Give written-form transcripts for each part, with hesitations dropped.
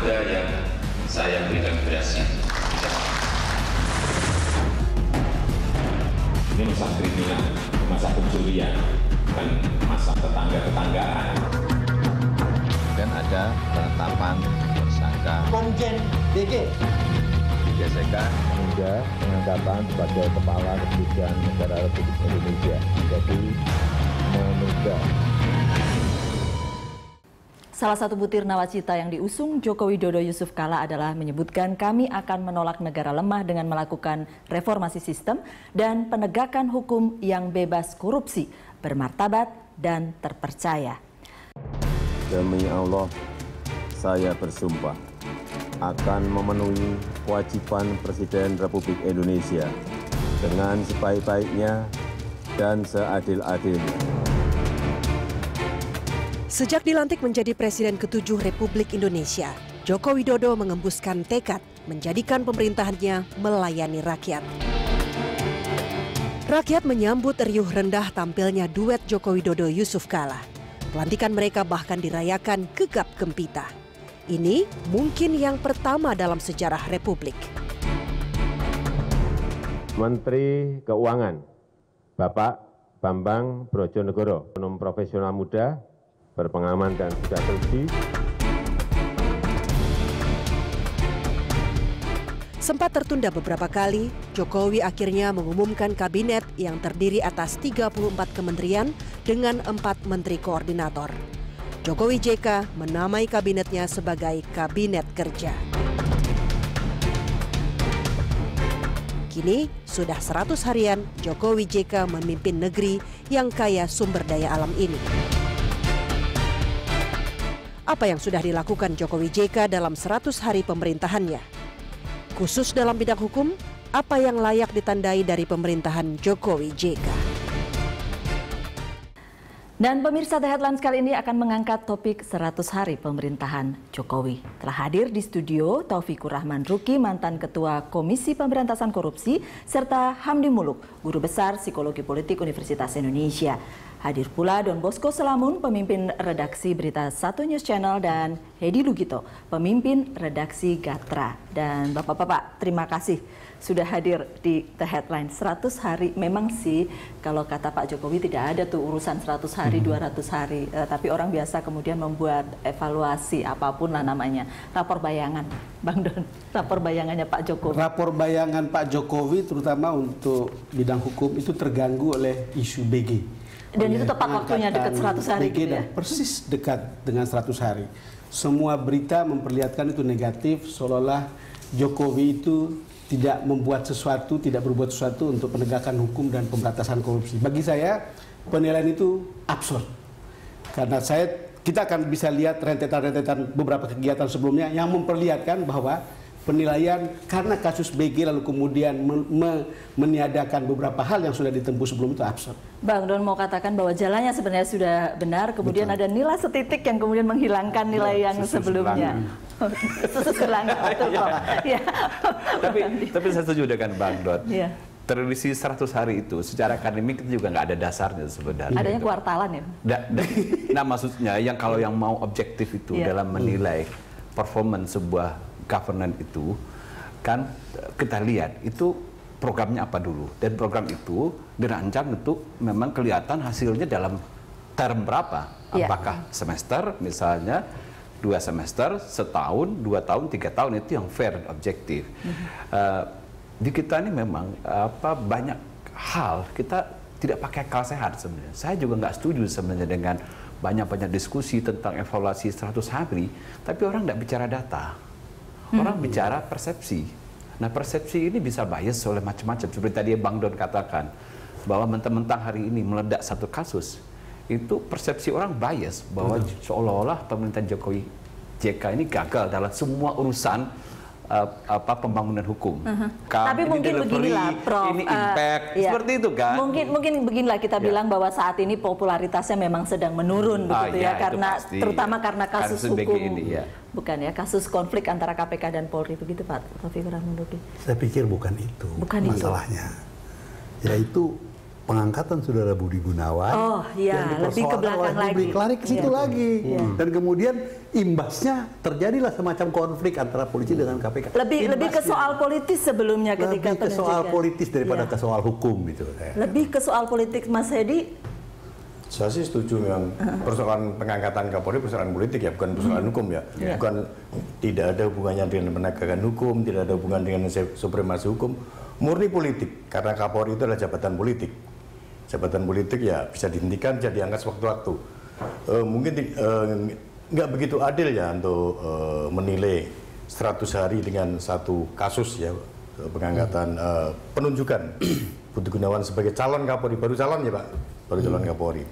ada yang saya berikan kreasi. Ini masalah kriminal, masalah pencurian, bukan masalah tetangga-tetanggaan. Dan ada penetapan tersangka Komjen DG. JK hingga pengangkatan sebagai Kepala Kepolisian Negara Republik Indonesia. Jadi menunda. Salah satu butir nawacita yang diusung Joko Widodo Jusuf Kalla adalah menyebutkan kami akan menolak negara lemah dengan melakukan reformasi sistem dan penegakan hukum yang bebas korupsi, bermartabat dan terpercaya. Demi Allah, saya bersumpah akan memenuhi kewajiban Presiden Republik Indonesia dengan sebaik-baiknya dan seadil-adilnya. Sejak dilantik menjadi Presiden ke-7 Republik Indonesia, Joko Widodo mengembuskan tekad menjadikan pemerintahannya melayani rakyat. Rakyat menyambut riuh rendah tampilnya duet Joko Widodo Jusuf Kalla. Pelantikan mereka bahkan dirayakan gegap gempita. Ini mungkin yang pertama dalam sejarah Republik. Menteri Keuangan, Bapak Bambang Brojonegoro, ekonom profesional muda, berpengalaman dan sudah teruji. Sempat tertunda beberapa kali, Jokowi akhirnya mengumumkan kabinet yang terdiri atas 34 kementerian dengan 4 menteri koordinator. Jokowi-JK menamai kabinetnya sebagai Kabinet Kerja. Kini sudah 100 harian Jokowi-JK memimpin negeri yang kaya sumber daya alam ini. Apa yang sudah dilakukan Jokowi-JK dalam 100 hari pemerintahannya? Khusus dalam bidang hukum, apa yang layak ditandai dari pemerintahan Jokowi-JK? Dan pemirsa The Headlines kali ini akan mengangkat topik 100 hari pemerintahan Jokowi. Telah hadir di studio Taufiequrachman Ruki, mantan Ketua Komisi Pemberantasan Korupsi, serta Hamdi Muluk, Guru Besar Psikologi Politik Universitas Indonesia. Hadir pula Don Bosco Selamun, pemimpin redaksi Berita 1 News Channel, dan Heddy Lugito, pemimpin redaksi Gatra. Dan Bapak-Bapak, terima kasih sudah hadir di The Headline. 100 hari, memang sih kalau kata Pak Jokowi tidak ada tuh urusan 100 hari, 200 hari. Tapi orang biasa kemudian membuat evaluasi apapun lah namanya. Rapor bayangan, Bang Don, rapor bayangannya Pak Jokowi. Rapor bayangan Pak Jokowi terutama untuk bidang hukum itu terganggu oleh isu BG. Dan itu tepat waktunya, dekat 100 hari gitu ya? Persis dekat dengan 100 hari. Semua berita memperlihatkan itu negatif, seolah-olah Jokowi itu tidak membuat sesuatu, tidak berbuat sesuatu untuk penegakan hukum dan pemberantasan korupsi. Bagi saya, penilaian itu absurd. Karena kita akan bisa lihat rentetan-rentetan beberapa kegiatan sebelumnya yang memperlihatkan bahwa penilaian karena kasus BG lalu kemudian meniadakan beberapa hal yang sudah ditempuh sebelum itu absurd. Bang Don mau katakan bahwa jalannya sebenarnya sudah benar, kemudian betul. Ada nilai setitik yang kemudian menghilangkan nilai yang sebelumnya. Betul, ya. Tapi saya setuju dengan Bang Don. Ya. Tradisi 100 hari itu secara akademik itu juga nggak ada dasarnya sebenarnya. Adanya gitu. Kuartalan ya? Nah maksudnya yang kalau yang mau objektif itu ya. Dalam menilai performance sebuah governance itu kan kita lihat itu programnya apa dulu, dan program itu dirancang untuk memang kelihatan hasilnya dalam term berapa, apakah semester misalnya, 2 semester, setahun, 2 tahun, 3 tahun, itu yang fair dan objektif. Di kita ini memang banyak hal kita tidak pakai akal sehat sebenarnya. Saya juga nggak setuju sebenarnya dengan banyak diskusi tentang evaluasi 100 hari, tapi orang nggak bicara data. Orang bicara persepsi. Nah persepsi ini bisa bias oleh macam-macam. Seperti tadi Bang Don katakan bahwa mentang-mentang hari ini meledak satu kasus, itu persepsi orang bias bahwa seolah-olah pemerintahan Jokowi-JK ini gagal dalam semua urusan pembangunan hukum. Tapi mungkin beginilah, Prof. Ini impact, seperti itu kan? Mungkin beginilah kita bilang bahwa saat ini popularitasnya memang sedang menurun, begitu ya, karena terutama karena kasus hukum, kasus konflik antara KPK dan Polri, begitu Pak Taufiequrachman Ruki. Saya pikir bukan itu masalahnya, yaitu pengangkatan saudara Budi Gunawan yang dipersoalkan oleh publik lari ke situ lagi. Dan kemudian imbasnya terjadilah semacam konflik antara polisi dengan KPK. Lebih ke soal politis sebelumnya ketika penunjukan. Lebih ke soal politis daripada ke soal hukum gitu. Lebih ke soal politik, Mas Heddy. Saya sih setuju memang persoalan pengangkatan Kapolri persoalan politik ya, bukan persoalan hukum ya. Bukan tidak ada hubungannya dengan penegakan hukum, tidak ada hubungan dengan supremasi hukum, murni politik. Karena Kapolri itu adalah jabatan politik. Jabatan politik ya bisa dihentikan, bisa diangkat sewaktu-waktu. Mungkin nggak begitu adil ya untuk menilai 100 hari dengan satu kasus ya pengangkatan penunjukan Budi Gunawan sebagai calon Kapolri, baru calon ya Pak, baru calon Kapolri.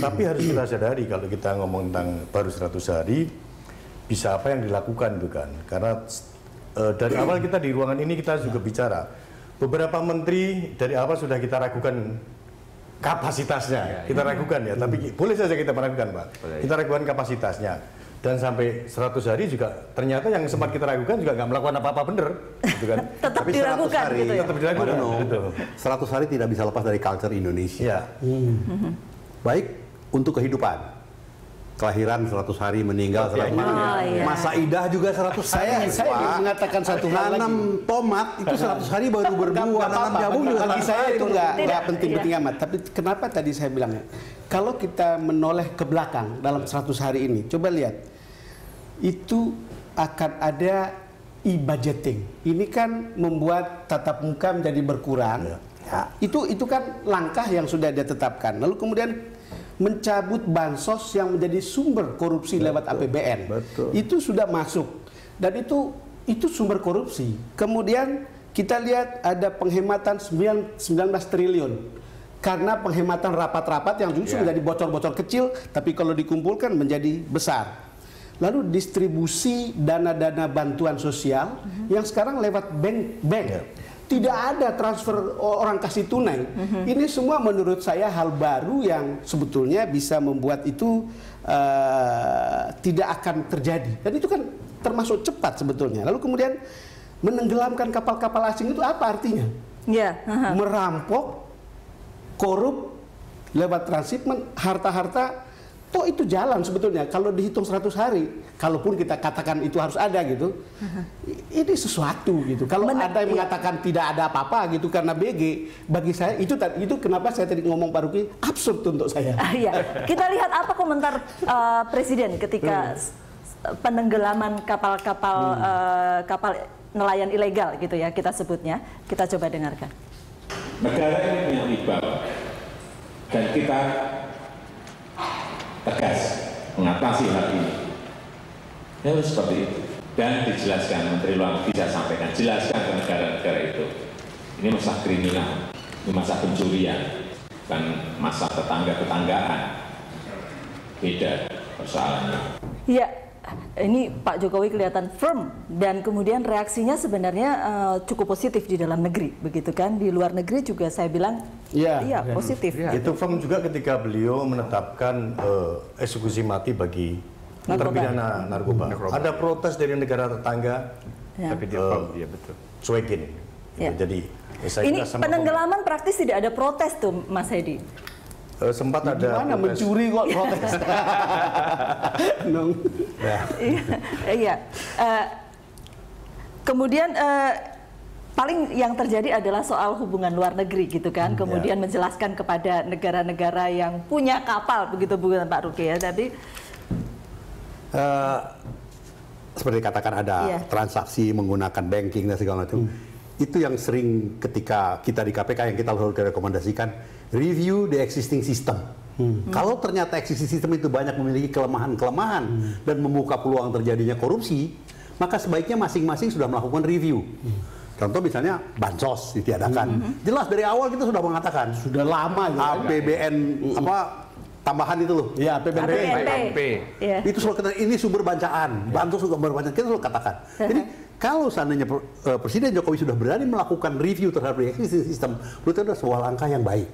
Tapi harus kita sadari kalau kita ngomong tentang baru 100 hari, bisa apa yang dilakukan itu kan? Karena dari awal kita di ruangan ini kita juga bicara, beberapa menteri dari awal sudah kita ragukan kapasitasnya, kita ragukan ya. Tapi boleh saja kita meragukan Pak, kita ragukan kapasitasnya. Dan sampai 100 hari juga ternyata yang sempat kita ragukan juga nggak melakukan apa-apa bener, gitu kan? Tapi 100 hari gitu ya? Tetap diragukan. 100 hari tidak bisa lepas dari culture Indonesia. Ya. Baik untuk kehidupan. Kelahiran 100 hari, meninggal 100 hari. Masa idah juga 100 hari. Saya mengatakan satu hal lagi. Tanam tomat itu 100 hari baru berbuah, tanam jamu juga. Bagi saya itu nggak penting-penting amat. Tapi kenapa tadi saya bilang, kalau kita menoleh ke belakang dalam 100 hari ini, coba lihat, itu akan ada e-budgeting. Ini kan membuat tatap muka menjadi berkurang. Itu kan langkah yang sudah dia tetapkan. Lalu kemudian mencabut bansos yang menjadi sumber korupsi lewat APBN. Itu sudah masuk dan itu sumber korupsi. Kemudian kita lihat ada penghematan 19 triliun karena penghematan rapat-rapat yang justru menjadi bocor-bocor kecil, tapi kalau dikumpulkan menjadi besar. Lalu distribusi dana-dana bantuan sosial yang sekarang lewat bank-bank. Tidak ada transfer orang kasih tunai. Ini semua menurut saya hal baru yang sebetulnya bisa membuat itu tidak akan terjadi. Dan itu kan termasuk cepat sebetulnya. Lalu kemudian menenggelamkan kapal-kapal asing itu apa artinya? Merampok, korup, lewat transhipment, harta-harta. Toh itu jalan sebetulnya kalau dihitung 100 hari, kalaupun kita katakan itu harus ada gitu. Ini sesuatu gitu. Kalau ada yang mengatakan tidak ada apa-apa gitu karena BG, bagi saya itu kenapa saya tadi ngomong Pak Ruki absurd untuk saya. Kita lihat apa komentar presiden ketika penenggelaman kapal-kapal kapal nelayan ilegal gitu ya kita sebutnya. Kita coba dengarkan. Negara ini punya timbal dan kita tegas mengatasi hal ini. Ya harus seperti itu. Dan dijelaskan, Menteri Luar Negeri bisa sampaikan, jelaskan ke negara-negara itu. Ini masalah kriminal, ini masalah pencurian, bukan masalah tetangga-tetanggaan. Beda persoalannya. Iya, ini Pak Jokowi kelihatan firm dan kemudian reaksinya sebenarnya cukup positif di dalam negeri, begitu kan? Di luar negeri juga saya bilang iya positif. Itu firm juga ketika beliau menetapkan eksekusi mati bagi terpidana narkoba. Ada protes dari negara tetangga, tapi dia firm, dia betul. Cuekin. Jadi ini penenggelaman praktis tidak ada protes tuh, Mas Heddy. Sempat ada mana mencuri kok protes. Kemudian paling yang terjadi adalah soal hubungan luar negeri gitu kan. Kemudian menjelaskan kepada negara-negara yang punya kapal begitu bukan Pak Ruki ya tadi. Seperti katakan ada transaksi menggunakan banking dan segala macam. Itu yang sering ketika kita di KPK yang kita selalu direkomendasikan review the existing system. Kalau ternyata existing system itu banyak memiliki kelemahan-kelemahan dan membuka peluang terjadinya korupsi, maka sebaiknya masing-masing sudah melakukan review. Contoh misalnya bansos ditiadakan. Jelas dari awal kita sudah mengatakan sudah lama APBN tambahan itu loh. Ya, APBNP. Itu soal ini sumber bancaan, bansos sumber bancaan kita selalu katakan. Jadi kalau seandainya Presiden Jokowi sudah berani melakukan review terhadap existing system, itu adalah sebuah langkah yang baik.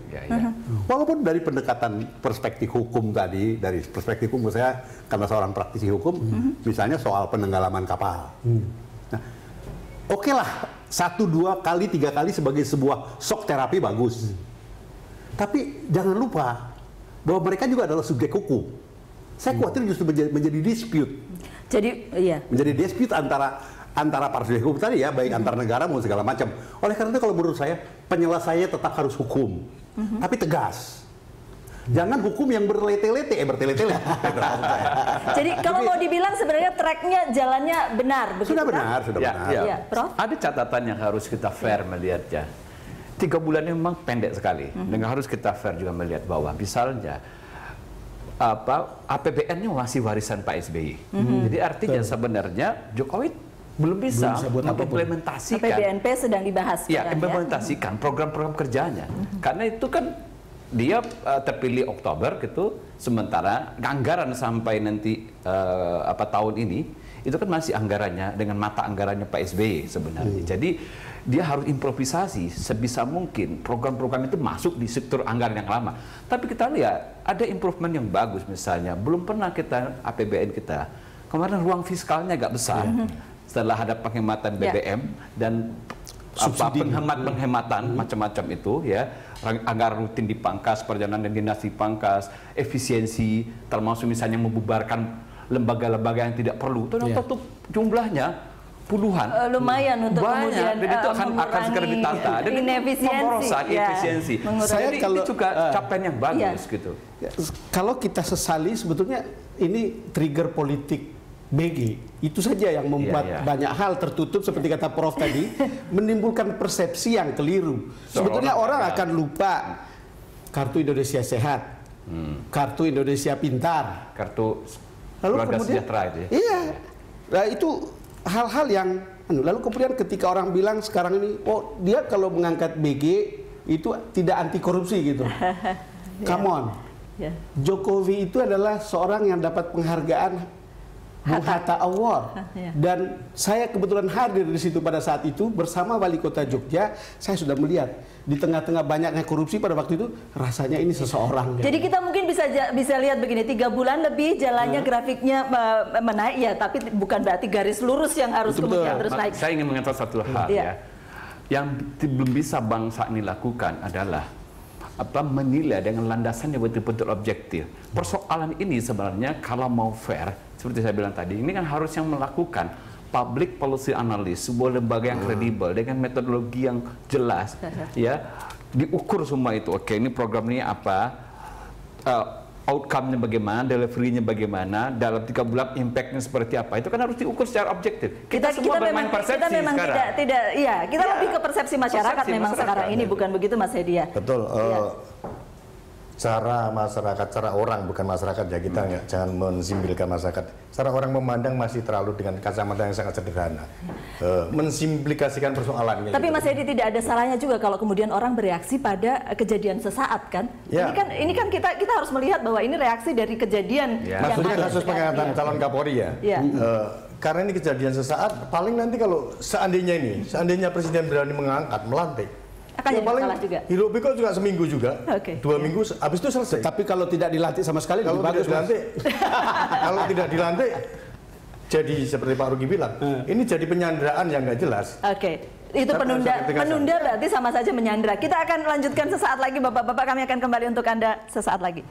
Walaupun dari pendekatan perspektif hukum tadi, dari perspektif hukum saya karena seorang praktisi hukum, misalnya soal penenggelaman kapal. Nah, oke lah satu, dua kali, tiga kali sebagai sebuah shock terapi bagus. Tapi jangan lupa bahwa mereka juga adalah subjek hukum. Saya khawatir justru menjadi dispute. Jadi, iya. Menjadi dispute antara para subjek hukum tadi ya, baik antar negara maupun segala macam. Oleh karena itu kalau menurut saya penyelesaiannya tetap harus hukum, tapi tegas. Jangan hukum yang bertele-tele. Jadi kalau mau dibilang sebenarnya tracknya, jalannya benar, begitu? Sudah benar. Ya. Prof? Ada catatan yang harus kita fair melihatnya. 3 bulan ini memang pendek sekali, dengan harus kita fair juga melihat bahwa misalnya APBN-nya masih warisan Pak SBY. Jadi artinya sebenarnya Jokowi belum bisa mengimplementasikan. APBNP sedang dibahas. Ya, implementasikan program-program kerjanya. Karena itu kan dia terpilih Oktober gitu, sementara anggaran sampai nanti tahun ini itu kan masih anggarannya dengan mata anggarannya Pak SBY sebenarnya. Jadi dia harus improvisasi sebisa mungkin program-program itu masuk di sektor anggaran yang lama. Tapi kita lihat ada improvement yang bagus, misalnya belum pernah kita APBN kita kemarin ruang fiskalnya agak besar setelah ada penghematan BBM dan penghematan macam-macam itu ya, agar rutin dipangkas, perjalanan dan dinas dipangkas, efisiensi termasuk misalnya membubarkan lembaga-lembaga yang tidak perlu itu tentu jumlahnya puluhan, lumayan untuk banyak, dan itu akan segera ditata dan pemborosan efisiensi. Saya kalau itu juga capaian yang bagus gitu. Kalau kita sesali sebetulnya ini trigger politik BG itu saja yang membuat banyak hal tertutup seperti kata Prof tadi, menimbulkan persepsi yang keliru. Sebetulnya orang akan lupa kartu Indonesia Sehat, kartu Indonesia Pintar, kartu keluarga sejahtera itu. Ya? Iya, nah, itu hal-hal yang lalu kemudian ketika orang bilang sekarang ini, oh dia kalau mengangkat BG itu tidak anti korupsi gitu. Come on, Jokowi itu adalah seorang yang dapat penghargaan Bung Hatta Award, dan saya kebetulan hadir di situ pada saat itu bersama Wali Kota Jogja. Saya sudah melihat di tengah-tengah banyaknya korupsi pada waktu itu, rasanya ini seseorang. Jadi kita mungkin bisa lihat begini, 3 bulan lebih jalannya grafiknya menaik ya, tapi bukan berarti garis lurus yang harus kemudian terus naik. Saya ingin mengatakan satu hal ya, yang belum bisa bangsa ini lakukan adalah menilai dengan landasan yang betul-betul objektif. Persoalan ini sebenarnya kalau mau fair, seperti saya bilang tadi, ini kan harus yang melakukan public policy analysis, sebuah lembaga yang kredibel dengan metodologi yang jelas, ya diukur semua itu. Oke, ini program ini apa, outcome-nya bagaimana, delivery-nya bagaimana, dalam 3 bulan impact-nya seperti apa, itu kan harus diukur secara objektif. Kita lebih ke persepsi masyarakat memang sekarang ini, bukan begitu Mas Heddy ya? Betul, cara masyarakat, cara orang, bukan masyarakat ya, kita jangan mensimpilkan masyarakat. Cara orang memandang masih terlalu dengan kacamata yang sangat sederhana, mensimplikasikan persoalannya. Tapi gitu. Mas Heddy, tidak ada salahnya juga kalau kemudian orang bereaksi pada kejadian sesaat kan? Ya. Ini kan kita harus melihat bahwa ini reaksi dari kejadian. Ya. Maksudnya kasus pengangkatan calon Kapolri ya. Karena ini kejadian sesaat, paling nanti kalau seandainya Presiden berani mengangkat, melantik, ya, paling hidup Biko juga seminggu juga, 2 minggu, habis itu selesai. Tapi kalau tidak dilantik sama sekali, kalau tidak dilantik, kalau tidak dilantik, jadi seperti Pak Ruki bilang, ini jadi penyanderaan yang nggak jelas. Itu penunda berarti sama saja menyandra. Kita akan lanjutkan sesaat lagi, Bapak-bapak, kami akan kembali untuk Anda sesaat lagi.